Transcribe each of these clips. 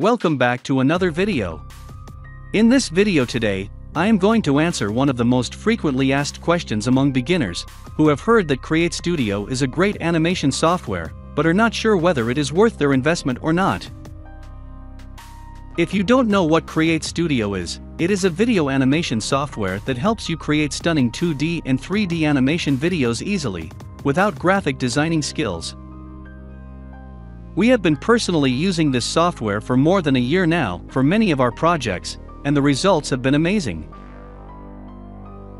Welcome back to another video. In this video today, I am going to answer one of the most frequently asked questions among beginners who have heard that Create Studio is a great animation software but are not sure whether it is worth their investment or not. If you don't know what Create Studio is, it is a video animation software that helps you create stunning 2D and 3D animation videos easily, without graphic designing skills. We have been personally using this software for more than a year now for many of our projects, and the results have been amazing.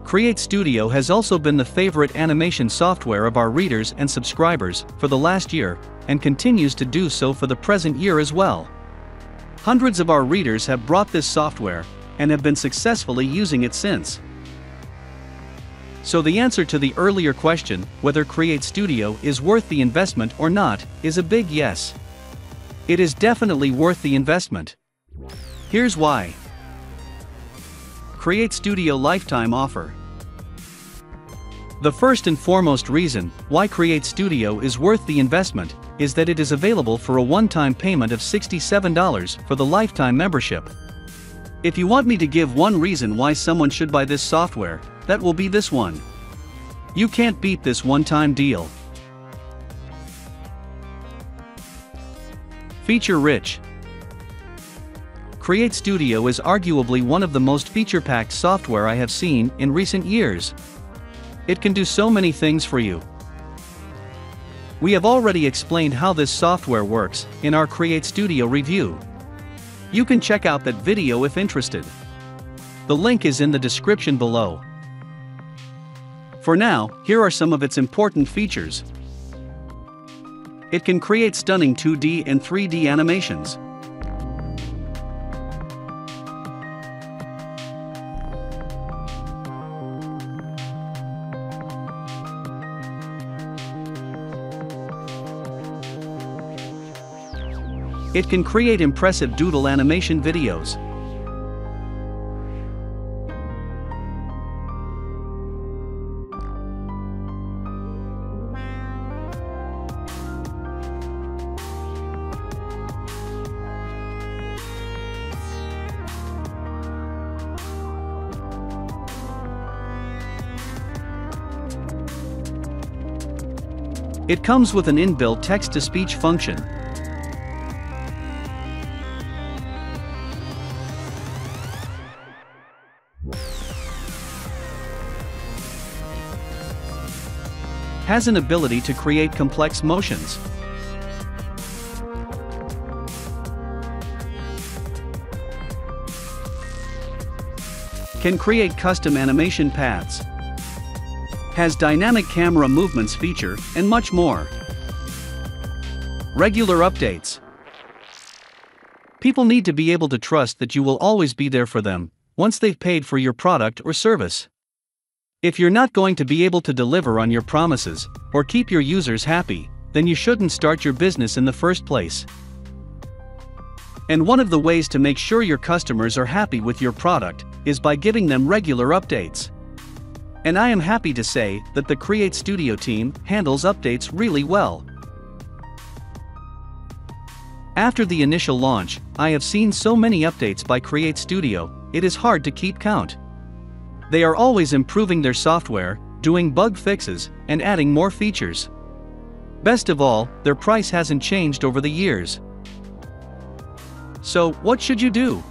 Create Studio has also been the favorite animation software of our readers and subscribers for the last year, and continues to do so for the present year as well. Hundreds of our readers have bought this software, and have been successfully using it since. So the answer to the earlier question, whether Create Studio is worth the investment or not, is a big yes. It is definitely worth the investment. Here's why. Create Studio Lifetime Offer. The first and foremost reason why Create Studio is worth the investment is that it is available for a one-time payment of $67 for the lifetime membership. If you want me to give one reason why someone should buy this software, that will be this one. You can't beat this one-time deal. Feature-rich. Create Studio is arguably one of the most feature-packed software I have seen in recent years. It can do so many things for you. We have already explained how this software works in our Create Studio review. You can check out that video if interested. The link is in the description below. For now, here are some of its important features. It can create stunning 2D and 3D animations. It can create impressive doodle animation videos. It comes with an inbuilt text-to-speech function. Has an ability to create complex motions. Can create custom animation paths. Has dynamic camera movements feature, and much more. Regular updates. People need to be able to trust that you will always be there for them, once they've paid for your product or service. If you're not going to be able to deliver on your promises, or keep your users happy, then you shouldn't start your business in the first place. And one of the ways to make sure your customers are happy with your product is by giving them regular updates. And I am happy to say that the Create Studio team handles updates really well. After the initial launch, I have seen so many updates by Create Studio, it is hard to keep count. They are always improving their software, doing bug fixes, and adding more features. Best of all, their price hasn't changed over the years. So, what should you do?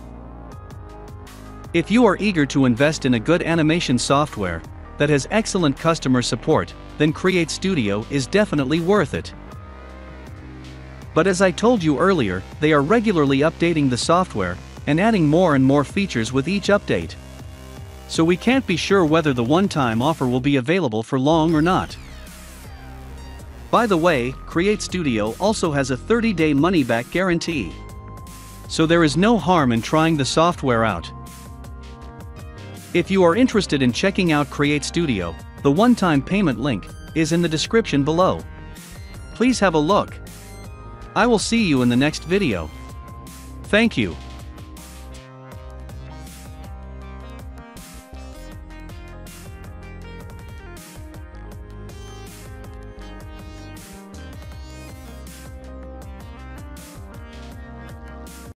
If you are eager to invest in a good animation software that has excellent customer support, then Create Studio is definitely worth it. But as I told you earlier, they are regularly updating the software and adding more and more features with each update. So we can't be sure whether the one-time offer will be available for long or not. By the way, Create Studio also has a 30-day money-back guarantee. So there is no harm in trying the software out. If you are interested in checking out Create Studio, the one-time payment link is in the description below. Please have a look. I will see you in the next video. Thank you.